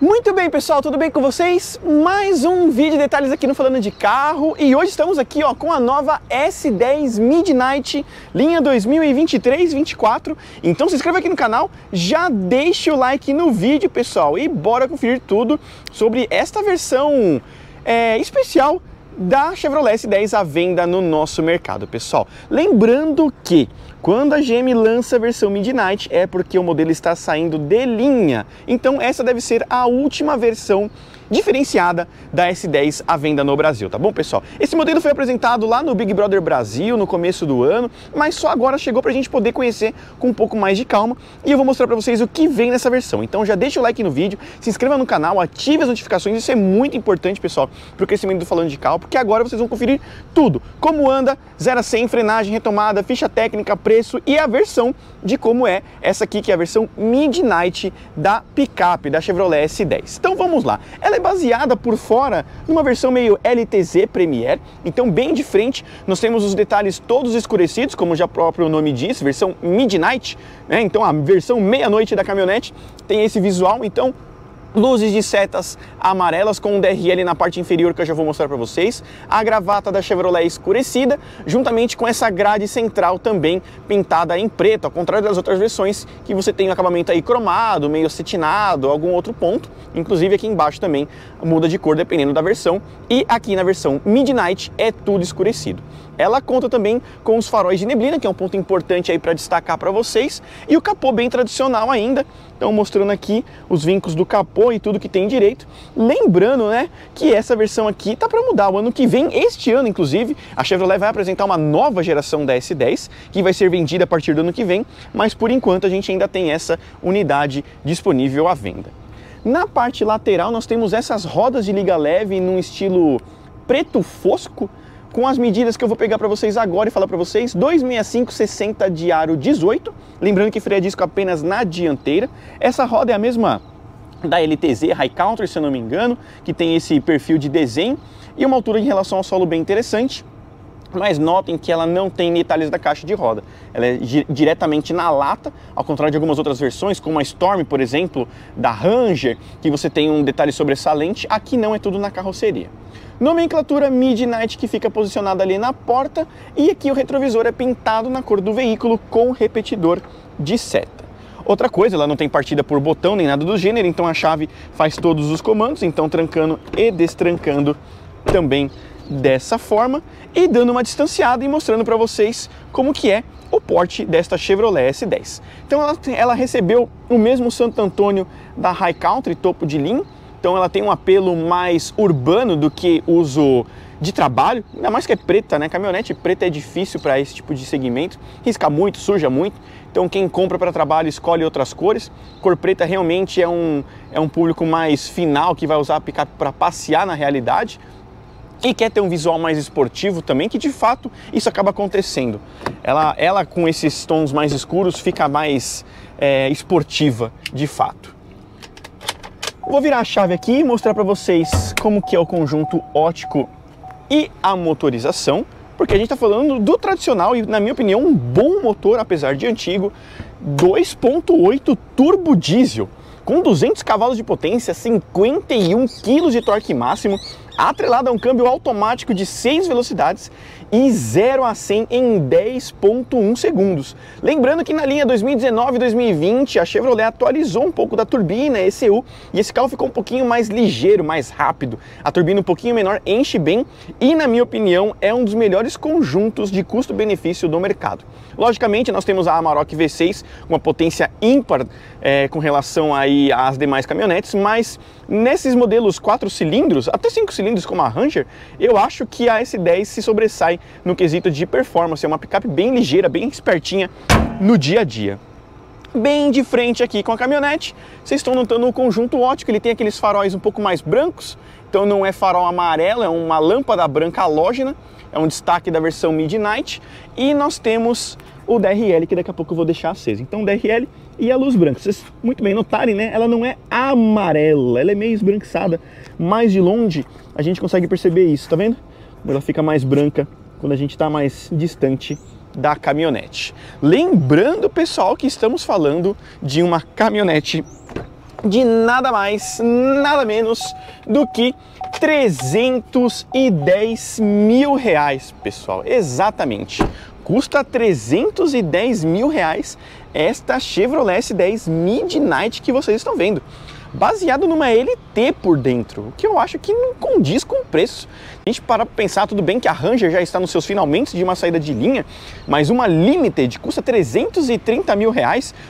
Muito bem, pessoal, tudo bem com vocês? Mais um vídeo de detalhes aqui no Falando de Carro, e hoje estamos aqui, ó, com a nova S10 Midnight, linha 2023-24. Então se inscreva aqui no canal, já deixa o like no vídeo, pessoal, e bora conferir tudo sobre esta versão especial da Chevrolet S10 à venda no nosso mercado, pessoal. Lembrando que quando a GM lança a versão Midnight é porque o modelo está saindo de linha, então essa deve ser a última versão diferenciada da S10 à venda no Brasil, tá bom, pessoal? Esse modelo foi apresentado lá no Big Brother Brasil no começo do ano, mas só agora chegou pra gente poder conhecer com um pouco mais de calma, e eu vou mostrar pra vocês o que vem nessa versão. Então já deixa o like no vídeo, se inscreva no canal, ative as notificações, isso é muito importante, pessoal, pro crescimento do Falando de Carro, porque agora vocês vão conferir tudo, como anda, 0 a 100, frenagem, retomada, ficha técnica, preço e a versão de como é essa aqui, que é a versão Midnight da picape, da Chevrolet S10. Então vamos lá. Ela é baseada por fora numa versão meio LTZ Premier, então bem de frente nós temos os detalhes todos escurecidos, como já o próprio nome diz, versão Midnight, né? Então a versão meia-noite da caminhonete tem esse visual, então luzes de setas amarelas com um DRL na parte inferior, que eu já vou mostrar para vocês. A gravata da Chevrolet escurecida, juntamente com essa grade central também pintada em preto, ao contrário das outras versões, que você tem um acabamento aí cromado, meio acetinado, algum outro ponto. Inclusive aqui embaixo também muda de cor dependendo da versão. E aqui na versão Midnight é tudo escurecido. Ela conta também com os faróis de neblina, que é um ponto importante aí para destacar para vocês. E o capô bem tradicional ainda. Então mostrando aqui os vincos do capô e tudo que tem direito. Lembrando, né, que essa versão aqui tá para mudar o ano que vem. Este ano, inclusive, a Chevrolet vai apresentar uma nova geração da S10, que vai ser vendida a partir do ano que vem. Mas por enquanto a gente ainda tem essa unidade disponível à venda. Na parte lateral nós temos essas rodas de liga leve num estilo preto fosco, com as medidas que eu vou pegar para vocês agora e falar para vocês, 265/60 de aro 18, lembrando que freia disco apenas na dianteira. Essa roda é a mesma da LTZ High Country, se eu não me engano, que tem esse perfil de desenho e uma altura em relação ao solo bem interessante, mas notem que ela não tem detalhes da caixa de roda, ela é diretamente na lata, ao contrário de algumas outras versões, como a Storm, por exemplo, da Ranger, que você tem um detalhe sobressalente. Aqui não, é tudo na carroceria. Nomenclatura Midnight, que fica posicionada ali na porta, e aqui o retrovisor é pintado na cor do veículo com repetidor de seta. Outra coisa, ela não tem partida por botão nem nada do gênero, então a chave faz todos os comandos, então trancando e destrancando também dessa forma, e dando uma distanciada e mostrando para vocês como que é o porte desta Chevrolet S10. Então ela recebeu o mesmo Santo Antônio da High Country, topo de linha. Então ela tem um apelo mais urbano do que uso de trabalho, ainda mais que é preta, né? Caminhonete preta é difícil para esse tipo de segmento, risca muito, suja muito. Então quem compra para trabalho escolhe outras cores. Cor preta realmente é um público mais final, que vai usar a picape para passear na realidade e quer ter um visual mais esportivo também, que de fato isso acaba acontecendo. Ela com esses tons mais escuros fica mais esportiva de fato. Vou virar a chave aqui e mostrar para vocês como que é o conjunto óptico e a motorização, porque a gente está falando do tradicional e, na minha opinião, um bom motor, apesar de antigo, 2.8 turbo diesel, com 200 cavalos de potência, 51 kg de torque máximo, atrelado a um câmbio automático de 6 velocidades e 0 a 100 em 10.1 segundos. Lembrando que na linha 2019-2020 a Chevrolet atualizou um pouco da turbina ECU, e esse carro ficou um pouquinho mais ligeiro, mais rápido. A turbina um pouquinho menor enche bem e, na minha opinião, é um dos melhores conjuntos de custo-benefício do mercado. Logicamente nós temos a Amarok V6, uma potência ímpar com relação aí às demais caminhonetes, mas nesses modelos 4 cilindros, até 5 cilindros como a Ranger, eu acho que a S10 se sobressai no quesito de performance. É uma picape bem ligeira, bem espertinha no dia a dia. Bem de frente aqui com a caminhonete, vocês estão notando o conjunto óptico. Ele tem aqueles faróis um pouco mais brancos, então não é farol amarelo, é uma lâmpada branca halógena, é um destaque da versão Midnight. E nós temos o DRL, que daqui a pouco eu vou deixar aceso. Então o DRL e a luz branca, vocês muito bem notarem, né? Ela não é amarela, ela é meio esbranquiçada, mais de longe a gente consegue perceber isso, tá vendo? Ela fica mais branca quando a gente está mais distante da caminhonete. Lembrando, pessoal, que estamos falando de uma caminhonete de nada mais, nada menos do que R$310 mil, pessoal. Exatamente. Custa R$310 mil esta Chevrolet S10 Midnight que vocês estão vendo, baseado numa LT por dentro, o que eu acho que não condiz com o preço. A gente para pensar, tudo bem que a Ranger já está nos seus finalmente de uma saída de linha, mas uma Limited custa R$330 mil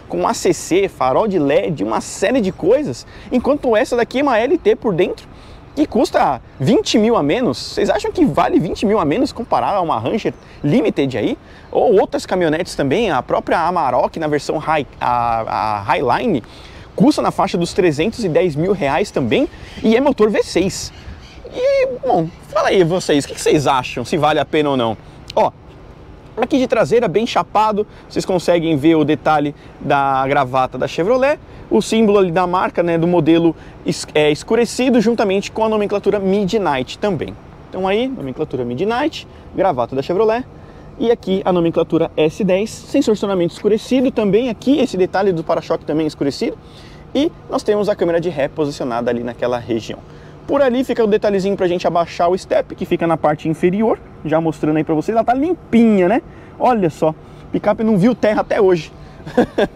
com ACC, farol de LED, uma série de coisas, enquanto essa daqui é uma LT por dentro e custa 20 mil a menos. Vocês acham que vale 20 mil a menos comparado a uma Ranger Limited aí? Ou outras caminhonetes também, a própria Amarok na versão Highline custa na faixa dos R$310 mil também e é motor V6. E, bom, fala aí vocês, o que vocês acham, se vale a pena ou não? Ó, aqui de traseira bem chapado, vocês conseguem ver o detalhe da gravata da Chevrolet, o símbolo ali da marca, né, do modelo escurecido, juntamente com a nomenclatura Midnight também. Então aí, nomenclatura Midnight, gravata da Chevrolet, e aqui a nomenclatura S10, sensor de estacionamento escurecido também, aqui esse detalhe do para-choque também escurecido, e nós temos a câmera de ré posicionada ali naquela região. Por ali fica o detalhezinho pra gente abaixar o step, que fica na parte inferior, já mostrando aí pra vocês, ela tá limpinha, né? Olha só, picape não viu terra até hoje.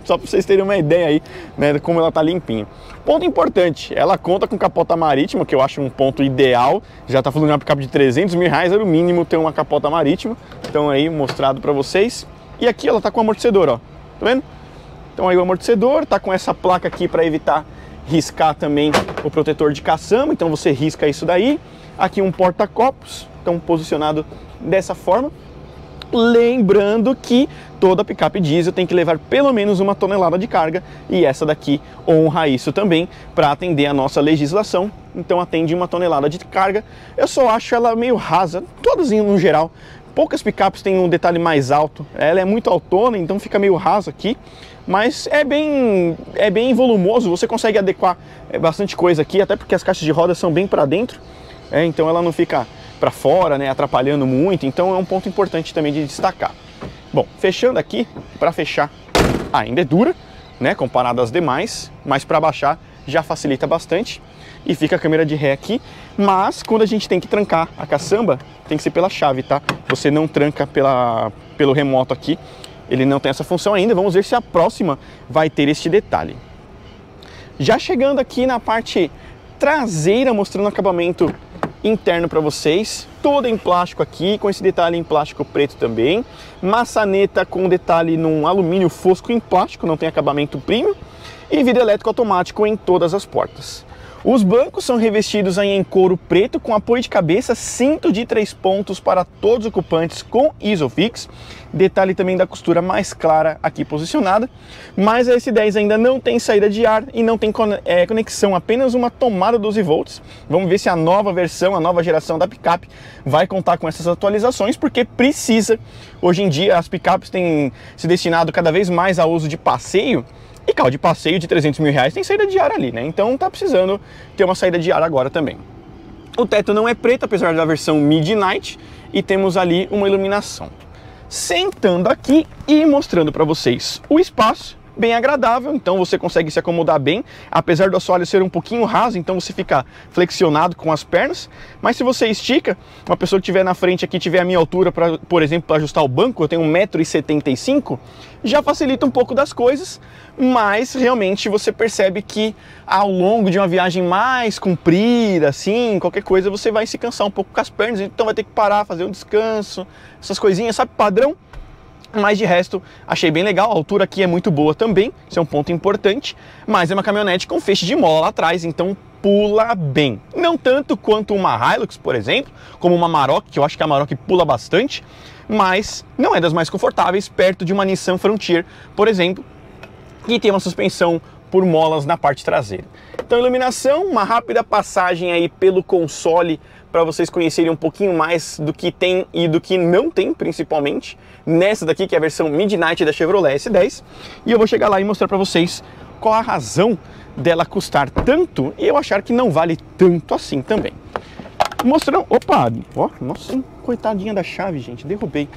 Só pra vocês terem uma ideia aí, né, como ela tá limpinha. Ponto importante, ela conta com capota marítima, que eu acho um ponto ideal. Já tá falando de uma picape de R$300 mil, era o mínimo ter uma capota marítima. Então aí, mostrado pra vocês. E aqui ela tá com o amortecedor, ó. Tá vendo? Então aí o amortecedor, tá com essa placa aqui pra evitar riscar também o protetor de caçamba, então você risca isso daí. Aqui um porta-copos, então posicionado dessa forma. Lembrando que toda picape diesel tem que levar pelo menos 1 tonelada de carga, e essa daqui honra isso também para atender a nossa legislação, então atende 1 tonelada de carga. Eu só acho ela meio rasa, todas no geral. Poucas picapes têm um detalhe mais alto, ela é muito altona, então fica meio raso aqui, mas é bem volumoso, você consegue adequar bastante coisa aqui, até porque as caixas de rodas são bem para dentro, então ela não fica para fora, né, atrapalhando muito, então é um ponto importante também de destacar. Bom, fechando aqui, para fechar ainda é dura, né, comparado às demais, mas para baixar já facilita bastante, e fica a câmera de ré aqui, mas quando a gente tem que trancar a caçamba, tem que ser pela chave, tá? Você não tranca pelo remoto aqui, ele não tem essa função ainda, vamos ver se a próxima vai ter este detalhe. Já chegando aqui na parte traseira, mostrando o acabamento interno para vocês, toda em plástico aqui, com esse detalhe em plástico preto também, maçaneta com detalhe num alumínio fosco em plástico, não tem acabamento premium, e vidro elétrico automático em todas as portas. Os bancos são revestidos em couro preto com apoio de cabeça, cinto de 3 pontos para todos os ocupantes com Isofix. Detalhe também da costura mais clara aqui posicionada. Mas a S10 ainda não tem saída de ar e não tem conexão, apenas uma tomada 12 volts. Vamos ver se a nova versão, a nova geração da picape vai contar com essas atualizações, porque precisa. Hoje em dia as picapes têm se destinado cada vez mais ao uso de passeio. E carro de passeio de R$300 mil tem saída de ar ali, né? Então tá precisando ter uma saída de ar agora também. O teto não é preto, apesar da versão Midnight, e temos ali uma iluminação. Sentando aqui e mostrando para vocês o espaço, bem agradável, então você consegue se acomodar bem, apesar do assoalho ser um pouquinho raso, então você fica flexionado com as pernas, mas se você estica, uma pessoa que estiver na frente aqui, tiver a minha altura, por exemplo, para ajustar o banco, eu tenho 1,75 m, já facilita um pouco das coisas, mas realmente você percebe que ao longo de uma viagem mais comprida, assim, qualquer coisa, você vai se cansar um pouco com as pernas, então vai ter que parar, fazer um descanso, essas coisinhas, sabe, padrão? Mas de resto, achei bem legal, a altura aqui é muito boa também, isso é um ponto importante, mas é uma caminhonete com feixe de mola lá atrás, então pula bem. Não tanto quanto uma Hilux, por exemplo, como uma Amarok, que eu acho que a Amarok pula bastante, mas não é das mais confortáveis, perto de uma Nissan Frontier, por exemplo, que tem uma suspensão por molas na parte traseira. Então, iluminação, uma rápida passagem aí pelo console para vocês conhecerem um pouquinho mais do que tem e do que não tem, principalmente nessa daqui, que é a versão Midnight da Chevrolet S10, e eu vou chegar lá e mostrar para vocês qual a razão dela custar tanto e eu achar que não vale tanto assim também. mostrando, opa, ó, nossa, coitadinha da chave, gente, derrubei.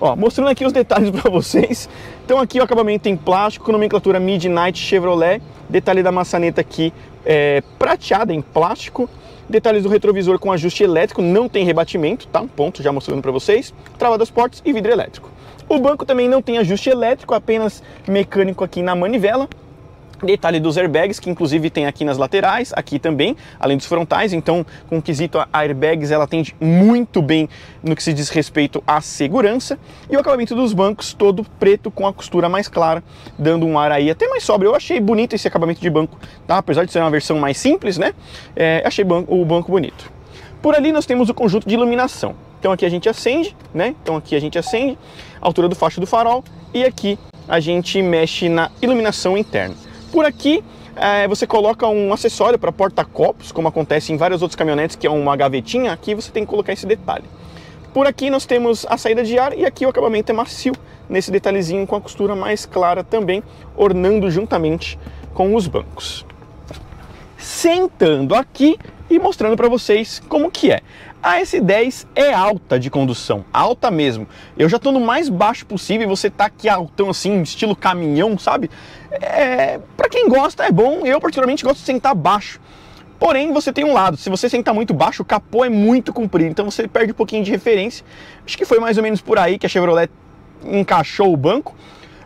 Ó, mostrando aqui os detalhes para vocês. Então aqui o acabamento em plástico, nomenclatura Midnight Chevrolet, detalhe da maçaneta aqui prateada em plástico, detalhes do retrovisor com ajuste elétrico, não tem rebatimento, tá? Um ponto, já mostrando para vocês, trava das portas e vidro elétrico. O banco também não tem ajuste elétrico, apenas mecânico aqui na manivela. Detalhe dos airbags, que inclusive tem aqui nas laterais, aqui também, além dos frontais. Então, com o quesito a airbags, ela atende muito bem no que se diz respeito à segurança. E o acabamento dos bancos, todo preto, com a costura mais clara, dando um ar aí até mais sóbrio. Eu achei bonito esse acabamento de banco, tá? Apesar de ser uma versão mais simples, né? Achei o banco bonito. Por ali nós temos o conjunto de iluminação. Então aqui a gente acende, né? Então aqui a gente acende, a altura do facho do farol, e aqui a gente mexe na iluminação interna. Por aqui você coloca um acessório para porta-copos, como acontece em várias outras caminhonetes, que é uma gavetinha. Aqui você tem que colocar esse detalhe. Por aqui nós temos a saída de ar e aqui o acabamento é macio, nesse detalhezinho com a costura mais clara também, ornando juntamente com os bancos. Sentando aqui e mostrando para vocês como que é. A S10 é alta de condução, alta mesmo. Eu já tô no mais baixo possível e você tá aqui altão assim, estilo caminhão, sabe? Para quem gosta é bom, eu particularmente gosto de sentar baixo. Porém, você tem um lado, se você sentar muito baixo, o capô é muito comprido, então você perde um pouquinho de referência. Acho que foi mais ou menos por aí que a Chevrolet encaixou o banco.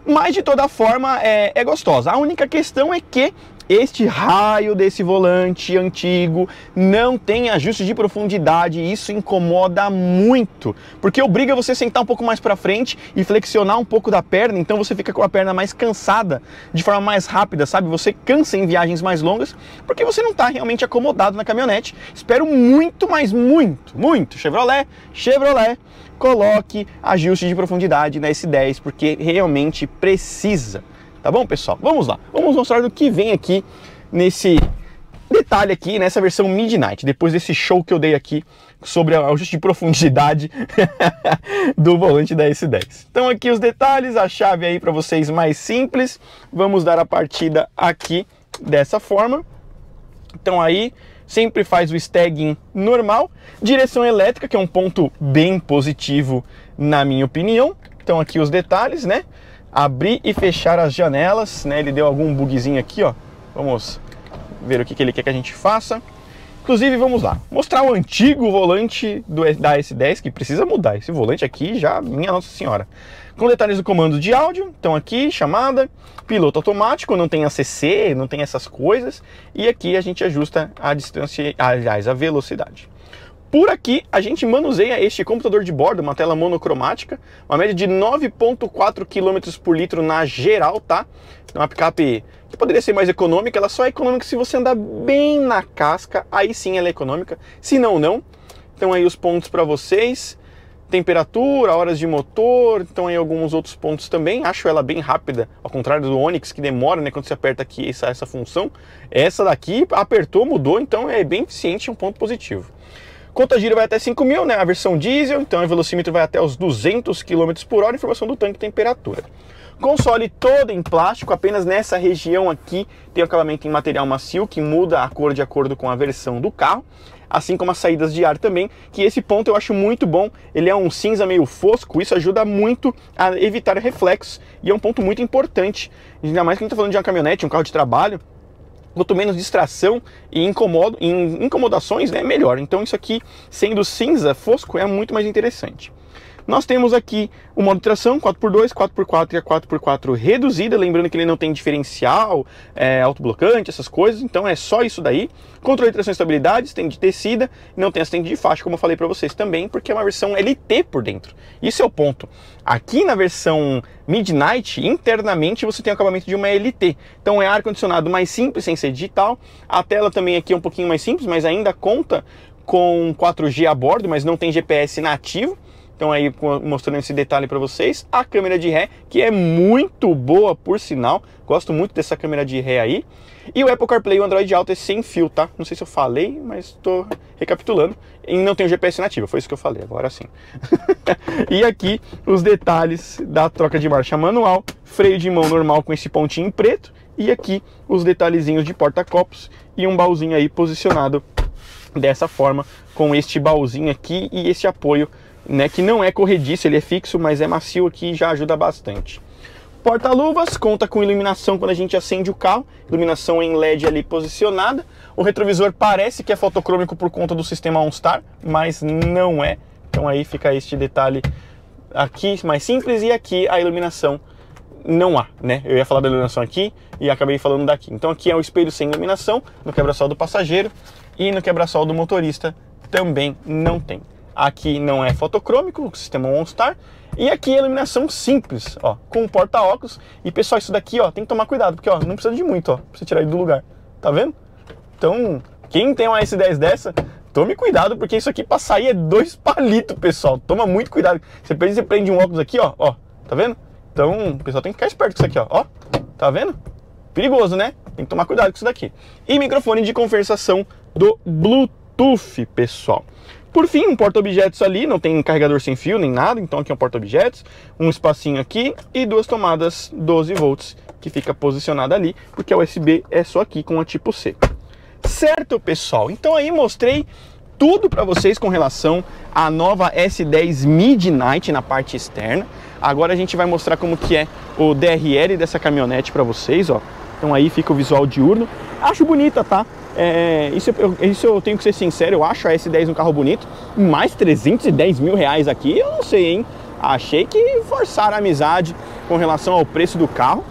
Mas de toda forma é gostosa. A única questão é que este raio desse volante antigo não tem ajuste de profundidade e isso incomoda muito, porque obriga você a sentar um pouco mais para frente e flexionar um pouco da perna, então você fica com a perna mais cansada de forma mais rápida, sabe? Você cansa em viagens mais longas porque você não está realmente acomodado na caminhonete. Espero muito, mas muito, muito Chevrolet coloque ajuste de profundidade na S10, porque realmente precisa. Tá bom, pessoal? Vamos lá. Vamos mostrar do que vem aqui nesse detalhe aqui, nessa versão Midnight, depois desse show que eu dei aqui sobre o ajuste de profundidade do volante da S10. Então aqui os detalhes, a chave aí para vocês mais simples. Vamos dar a partida aqui dessa forma. Então aí sempre faz o stegging normal. Direção elétrica, que é um ponto bem positivo na minha opinião. Então aqui os detalhes, né? Abrir e fechar as janelas, né? Ele deu algum bugzinho aqui, ó. Vamos ver o que ele quer que a gente faça. Inclusive, vamos lá. Mostrar o antigo volante da S10, que precisa mudar. Esse volante aqui já, minha Nossa Senhora. Com detalhes do comando de áudio. Então aqui, chamada, piloto automático, não tem ACC, não tem essas coisas. E aqui a gente ajusta a distância, aliás, a velocidade. Por aqui, a gente manuseia este computador de bordo, uma tela monocromática, uma média de 9,4 km por litro na geral, tá? É uma picape que poderia ser mais econômica, ela só é econômica se você andar bem na casca, aí sim ela é econômica, se não, não. Então aí os pontos para vocês, temperatura, horas de motor, então aí alguns outros pontos também. Acho ela bem rápida, ao contrário do Onix, que demora, né, quando você aperta aqui essa função. Essa daqui apertou, mudou, então é bem eficiente, um ponto positivo. Conta giro vai até 5.000, né? A versão diesel, então o velocímetro vai até os 200 km por hora, informação do tanque e temperatura. Console todo em plástico, apenas nessa região aqui tem o acabamento em material macio, que muda a cor de acordo com a versão do carro, assim como as saídas de ar também, que esse ponto eu acho muito bom, ele é um cinza meio fosco, isso ajuda muito a evitar reflexos, e é um ponto muito importante, ainda mais que a gente está falando de uma caminhonete, um carro de trabalho. Quanto menos distração e incomodações, né, melhor. Então isso aqui, sendo cinza, fosco, é muito mais interessante. Nós temos aqui o modo de tração 4x2, 4x4 e a 4x4 reduzida. Lembrando que ele não tem diferencial, autoblocante, essas coisas. Então é só isso daí. Controle de tração e estabilidade, estende de tecida. Não tem assistente de faixa, como eu falei para vocês também, porque é uma versão LT por dentro. Isso é o ponto. Aqui na versão Midnight, internamente, você tem o acabamento de uma LT. Então é ar-condicionado mais simples, sem ser digital. A tela também aqui é um pouquinho mais simples, mas ainda conta com 4G a bordo, mas não tem GPS nativo. Então aí mostrando esse detalhe para vocês, a câmera de ré, que é muito boa por sinal, gosto muito dessa câmera de ré aí. E o Apple CarPlay e o Android Auto é sem fio, tá? Não sei se eu falei, mas estou recapitulando. E não tem o GPS nativo, foi isso que eu falei, agora sim. E aqui os detalhes da troca de marcha manual, freio de mão normal com esse pontinho preto. E aqui os detalhezinhos de porta-copos e um baúzinho aí posicionado dessa forma, com este baúzinho aqui e esse apoio, né, que não é corrediço, ele é fixo, mas é macio aqui e já ajuda bastante. Porta-luvas, conta com iluminação quando a gente acende o carro, iluminação em LED ali posicionada. O retrovisor parece que é fotocrômico por conta do sistema OnStar, mas não é. Então aí fica este detalhe aqui mais simples, e aqui a iluminação não há, né? Eu ia falar da iluminação aqui e acabei falando daqui. Então aqui é o espelho sem iluminação, no quebra-sol do passageiro, e no quebra-sol do motorista também não tem. Aqui não é fotocrômico, o sistema OnStar. E aqui a iluminação simples, ó, com porta-óculos. E pessoal, isso daqui, ó, tem que tomar cuidado, porque ó, não precisa de muito, ó, pra você tirar ele do lugar. Tá vendo? Então, quem tem uma S10 dessa, tome cuidado, porque isso aqui pra sair é 2 palitos, pessoal. Toma muito cuidado. Você prende um óculos aqui, ó, ó, tá vendo? Então, pessoal, tem que ficar esperto com isso aqui, ó, ó, tá vendo? Perigoso, né? Tem que tomar cuidado com isso daqui. E microfone de conversação do Bluetooth, pessoal. Por fim, um porta-objetos ali, não tem carregador sem fio nem nada, então aqui é um porta-objetos, um espacinho aqui e 2 tomadas 12 volts que fica posicionada ali, porque a USB é só aqui com a tipo C. Certo, pessoal? Então aí mostrei tudo para vocês com relação à nova S10 Midnight na parte externa. Agora a gente vai mostrar como que é o DRL dessa caminhonete para vocês, ó. Então aí fica o visual diurno. Acho bonita, tá? Isso eu tenho que ser sincero, eu acho a S10 um carro bonito. Mais 310 mil reais aqui, eu não sei, hein? Achei que forçaram a amizade com relação ao preço do carro,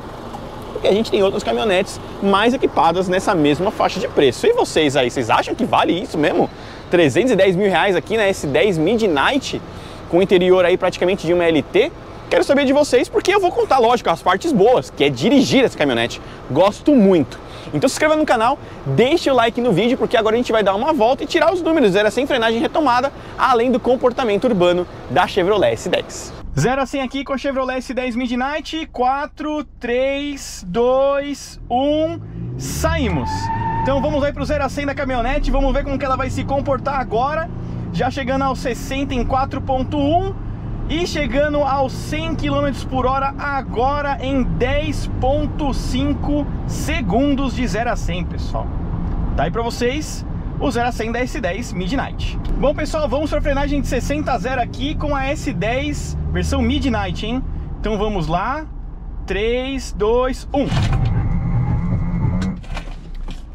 porque a gente tem outras caminhonetes mais equipadas nessa mesma faixa de preço. E vocês aí, vocês acham que vale isso mesmo? 310 mil reais aqui na S10 Midnight, com o interior aí praticamente de uma LT? Quero saber de vocês, porque eu vou contar, lógico, as partes boas, que é dirigir essa caminhonete. Gosto muito. Então se inscreva no canal, deixe o like no vídeo, porque agora a gente vai dar uma volta e tirar os números 0 a 100 frenagem retomada, além do comportamento urbano da Chevrolet S10. 0 a 100 aqui com a Chevrolet S10 Midnight, 4, 3, 2, 1, saímos. Então vamos aí pro 0 a 100 da caminhonete, vamos ver como que ela vai se comportar agora, já chegando aos 60 em 4.1 e chegando aos 100 km por hora agora em 10.5 segundos de 0 a 100, pessoal. Tá aí pra vocês o 0 a 100 da S10 Midnight. Bom, pessoal, vamos pra frenagem de 60 a 0 aqui com a S10 versão Midnight, hein? Então vamos lá, 3, 2, 1.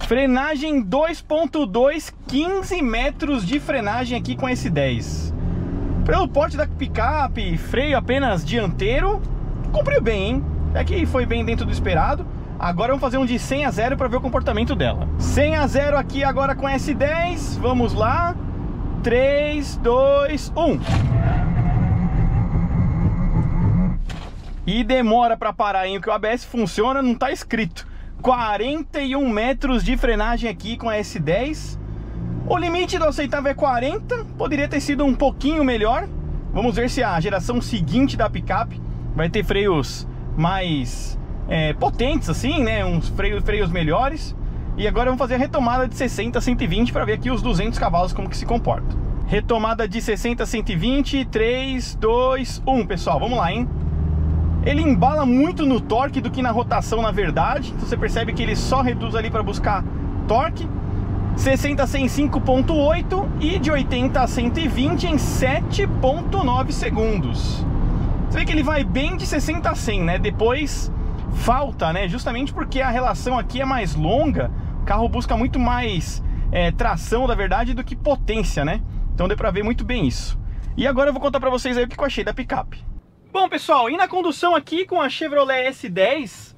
Frenagem 2.2, 15 metros de frenagem aqui com a S10. Pelo porte da picape, freio apenas dianteiro, cumpriu bem, hein? É que foi bem dentro do esperado. Agora vamos fazer um de 100 a 0 para ver o comportamento dela. 100 a 0 aqui agora com S10, vamos lá. 3, 2, 1. E demora para parar, hein? Porque o ABS funciona, não tá escrito. 41 metros de frenagem aqui com a S10. O limite do aceitável é 40, poderia ter sido um pouquinho melhor. Vamos ver se a geração seguinte da picape vai ter freios mais potentes assim, né? Uns freios melhores. E agora vamos fazer a retomada de 60 a 120 para ver aqui os 200 cavalos como que se comporta. Retomada de 60 a 120, 3, 2, 1, pessoal, vamos lá, hein? Ele embala muito no torque do que na rotação, na verdade. Então você percebe que ele só reduz ali para buscar torque. 60 a 100 em 5.8 e de 80 a 120 em 7.9 segundos. Você vê que ele vai bem de 60 a 100, né? Depois falta, né? Justamente porque a relação aqui é mais longa, o carro busca muito mais tração, na verdade, do que potência, né? Então deu pra ver muito bem isso. E agora eu vou contar pra vocês aí o que eu achei da picape. Bom, pessoal, e na condução aqui com a Chevrolet S10...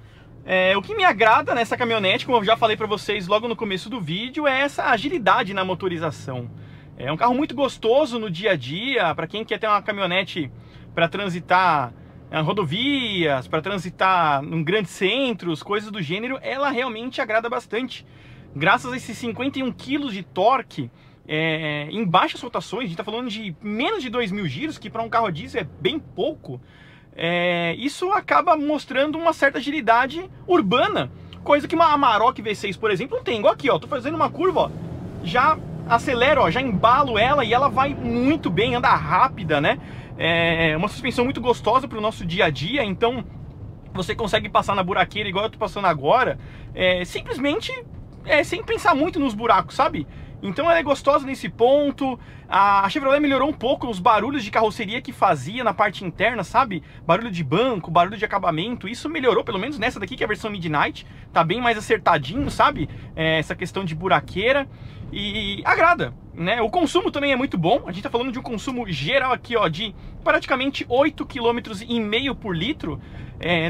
o que me agrada nessa caminhonete, como eu já falei para vocês logo no começo do vídeo, é essa agilidade na motorização. É um carro muito gostoso no dia a dia, para quem quer ter uma caminhonete para transitar em rodovias, para transitar em grandes centros, coisas do gênero, ela realmente agrada bastante. Graças a esses 51 kg de torque, em baixas rotações, a gente está falando de menos de 2.000 giros, que para um carro a diesel é bem pouco. Isso acaba mostrando uma certa agilidade urbana, coisa que uma Amarok V6, por exemplo, não tem. Igual aqui, ó, tô fazendo uma curva, ó, já acelero, ó, já embalo ela e ela vai muito bem, anda rápida, né? É uma suspensão muito gostosa para o nosso dia a dia, então você consegue passar na buraqueira igual eu tô passando agora, simplesmente sem pensar muito nos buracos, sabe? Então ela é gostosa nesse ponto. A Chevrolet melhorou um pouco os barulhos de carroceria que fazia na parte interna, sabe? Barulho de banco, barulho de acabamento. Isso melhorou, pelo menos nessa daqui, que é a versão Midnight. Tá bem mais acertadinho, sabe? É, essa questão de buraqueira. E agrada, né? O consumo também é muito bom. A gente tá falando de um consumo geral aqui, ó, de praticamente 8,5 km por litro.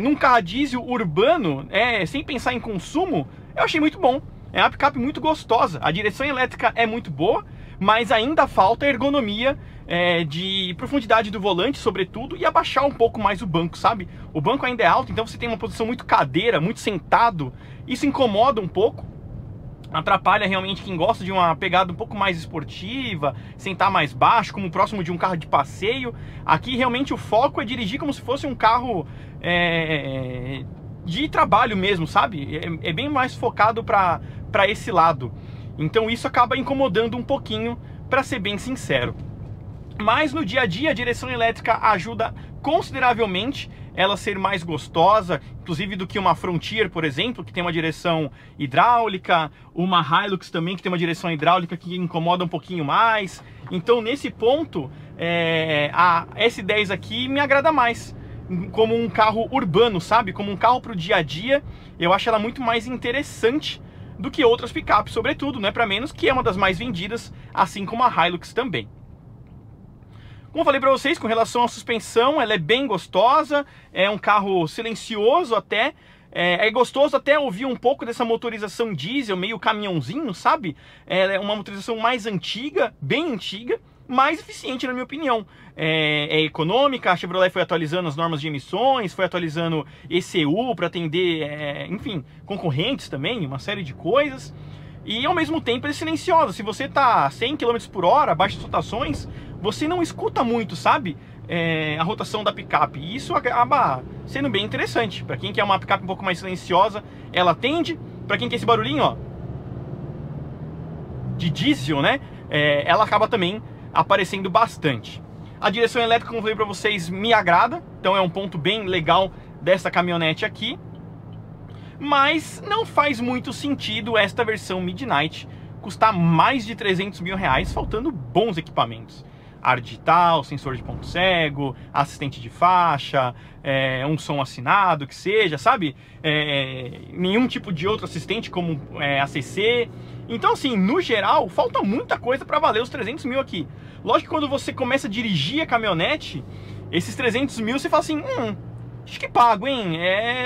Num carro diesel urbano, sem pensar em consumo, eu achei muito bom. É uma picape muito gostosa, a direção elétrica é muito boa, mas ainda falta ergonomia de profundidade do volante, sobretudo, e abaixar um pouco mais o banco, sabe? O banco ainda é alto, então você tem uma posição muito cadeira, muito sentado, isso incomoda um pouco, atrapalha realmente quem gosta de uma pegada um pouco mais esportiva, sentar mais baixo, como próximo de um carro de passeio. Aqui realmente o foco é dirigir como se fosse um carro... de trabalho mesmo, sabe? É bem mais focado para esse lado. Então isso acaba incomodando um pouquinho, para ser bem sincero. Mas no dia a dia a direção elétrica ajuda consideravelmente ela ser mais gostosa, inclusive do que uma Frontier, por exemplo, que tem uma direção hidráulica, uma Hilux também que tem uma direção hidráulica que incomoda um pouquinho mais. Então nesse ponto a S10 aqui me agrada mais como um carro urbano, sabe? Como um carro para o dia a dia, eu acho ela muito mais interessante do que outras picapes, sobretudo, não é para menos, que é uma das mais vendidas, assim como a Hilux também. Como eu falei para vocês, com relação à suspensão, ela é bem gostosa, é um carro silencioso até, é gostoso até ouvir um pouco dessa motorização diesel, meio caminhãozinho, sabe? É uma motorização mais antiga, bem antiga, mais eficiente na minha opinião, é econômica. A Chevrolet foi atualizando as normas de emissões, foi atualizando ECU para atender, enfim, concorrentes também, uma série de coisas, e ao mesmo tempo é silenciosa. Se você tá a 100 km/h, baixas rotações, você não escuta muito, sabe, a rotação da picape, e isso acaba sendo bem interessante. Para quem quer uma picape um pouco mais silenciosa, ela atende. Para quem quer esse barulhinho, ó, de diesel, né, ela acaba também aparecendo bastante. A direção elétrica, como eu falei para vocês, me agrada, então é um ponto bem legal dessa caminhonete aqui, mas não faz muito sentido esta versão Midnight custar mais de 300 mil reais, faltando bons equipamentos: ar digital, sensor de ponto cego, assistente de faixa, um som assinado, que seja, sabe? Nenhum tipo de outro assistente como ACC. Então, assim, no geral, falta muita coisa para valer os 300 mil aqui. Lógico que quando você começa a dirigir a caminhonete, esses 300 mil você fala assim, acho que pago, hein?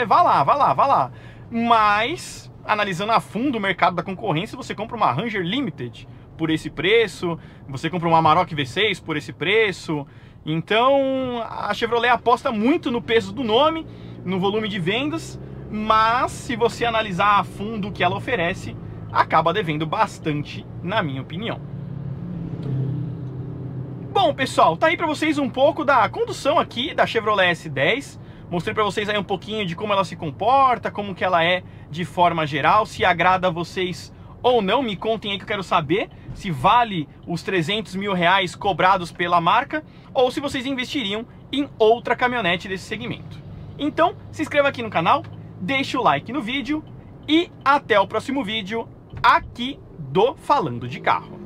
Vá lá. Mas, analisando a fundo o mercado da concorrência, você compra uma Ranger Limited por esse preço, você compra uma Amarok V6 por esse preço. Então, a Chevrolet aposta muito no peso do nome, no volume de vendas, mas se você analisar a fundo o que ela oferece, acaba devendo bastante, na minha opinião. Bom, pessoal, tá aí para vocês um pouco da condução aqui da Chevrolet S10. Mostrei para vocês aí um pouquinho de como ela se comporta, como que ela é de forma geral, se agrada a vocês ou não. Me contem aí, que eu quero saber se vale os 300 mil reais cobrados pela marca, ou se vocês investiriam em outra caminhonete desse segmento. Então, se inscreva aqui no canal, deixa o like no vídeo e até o próximo vídeo aqui do Falando de Carro.